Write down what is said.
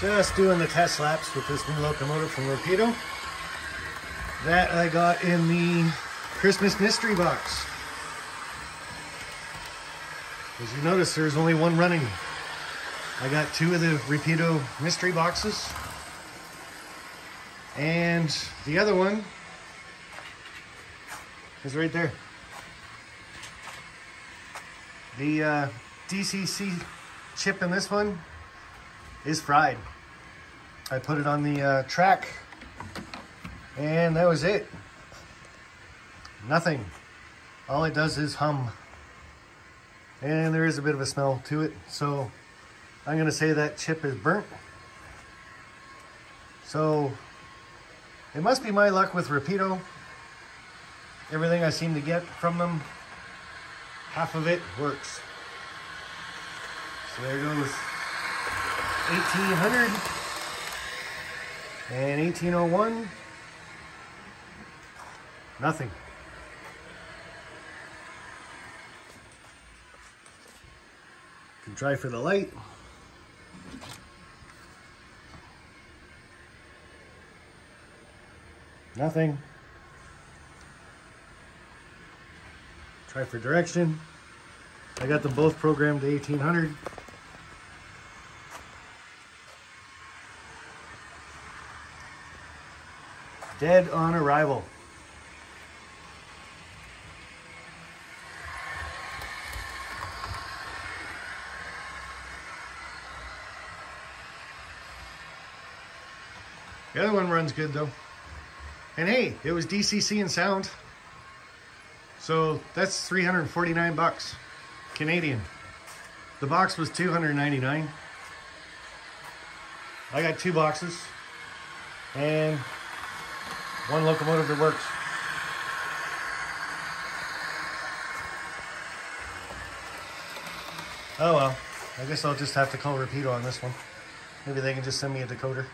Just doing the test laps with this new locomotive from Rapido that I got in the Christmas mystery box. As you notice, there's only one running. I got two of the Rapido mystery boxes, and the other one is right there. The DCC chip in this one is fried. I put it on the track, and that was it. Nothing. All it does is hum, and there is a bit of a smell to it, so I'm gonna say that chip is burnt. So it must be my luck with Rapido. Everything I seem to get from them, half of it works. So there goes 1800 and 1801. Nothing. Can try for the light. Nothing. Try for direction. I got them both programmed to 1800. Dead on arrival. The other one runs good though. And hey, it was DCC and sound. So that's 349 bucks Canadian. The box was 299. I got two boxes and one locomotive that works. Oh well, I guess I'll just have to call Rapido on this one. Maybe they can just send me a decoder.